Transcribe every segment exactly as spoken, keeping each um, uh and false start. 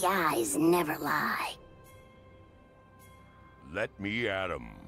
The eyes never lie. Let me at 'em.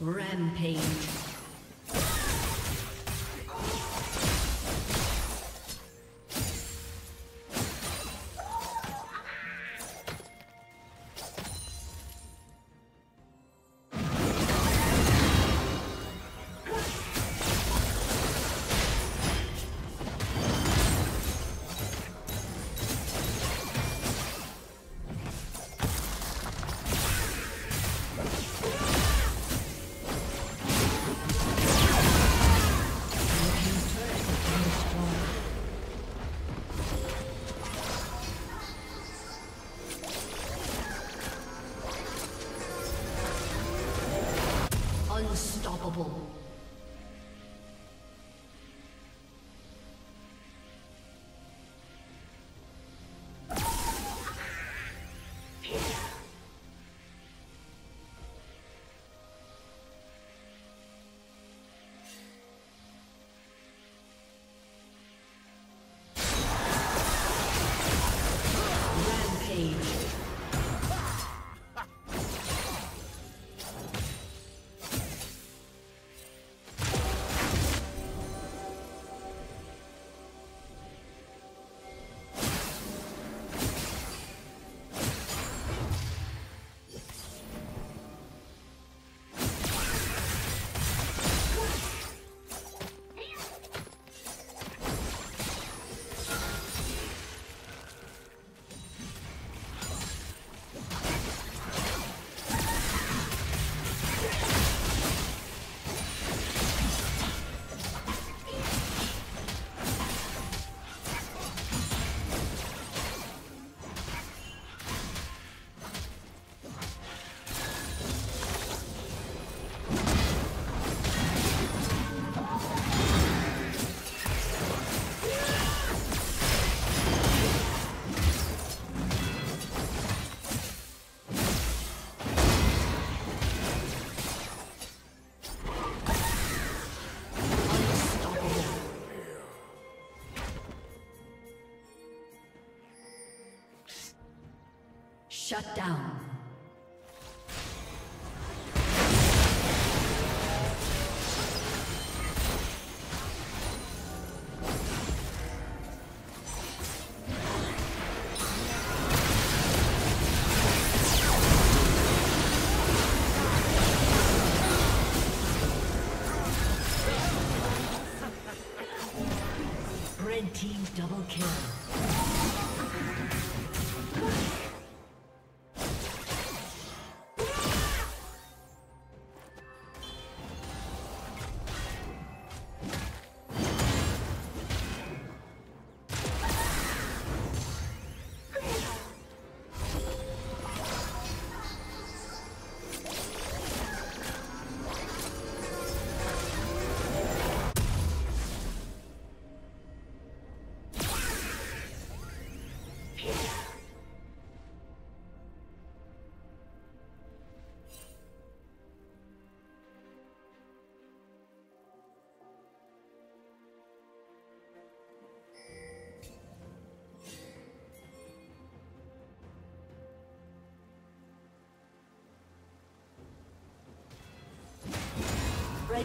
Rampage. Shut down. Red team double kill. Red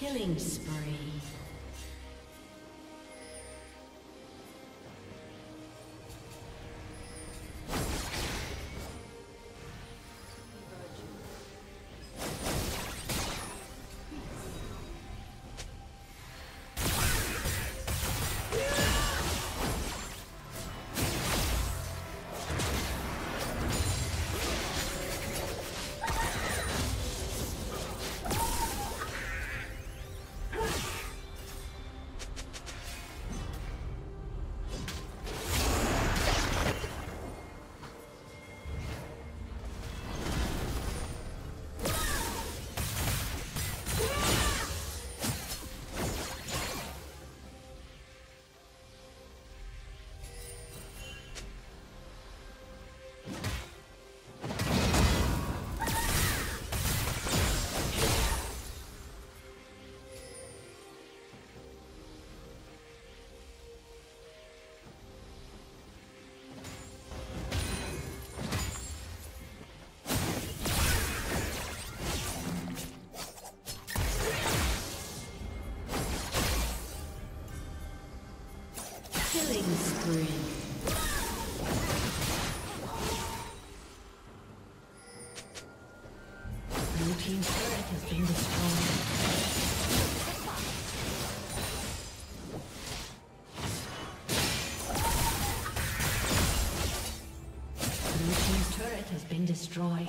Killing spree. Killing spree. Blue team's turret has been destroyed. Blue team's turret has been destroyed.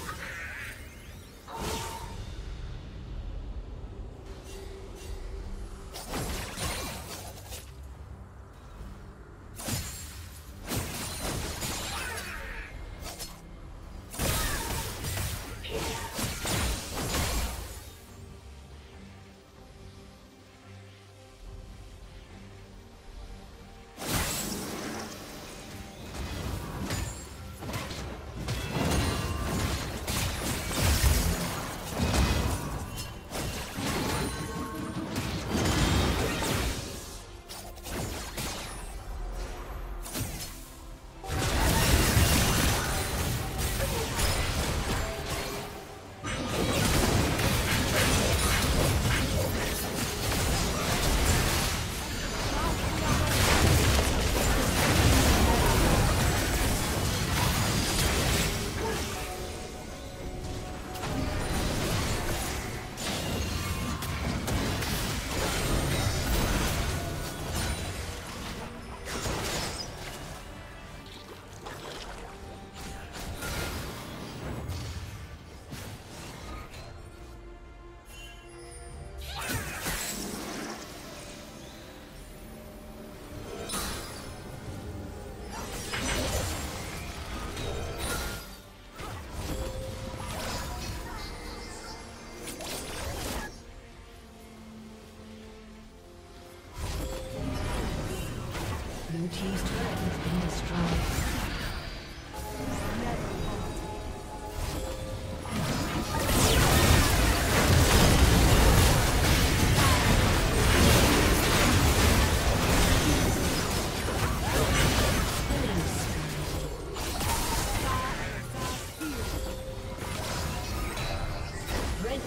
Team's turret has been destroyed. Red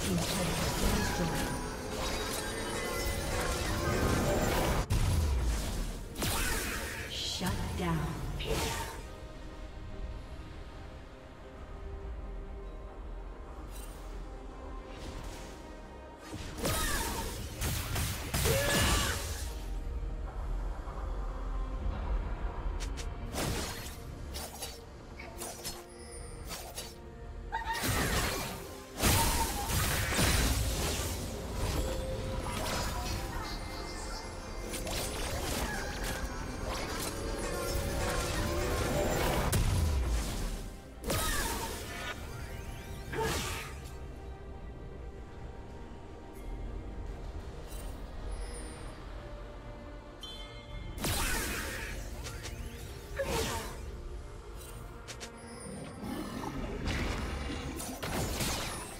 team's turret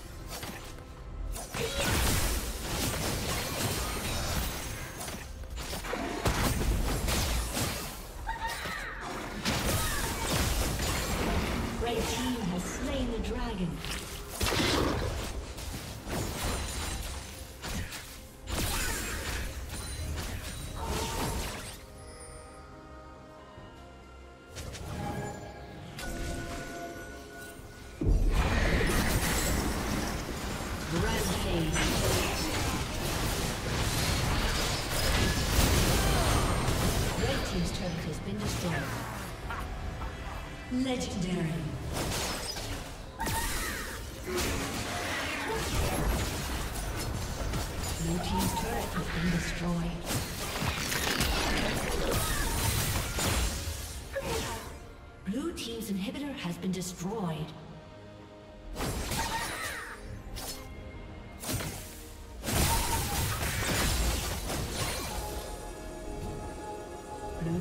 has been destroyed. Legendary. Blue team's turret has been destroyed. Blue team's inhibitor has been destroyed. Blue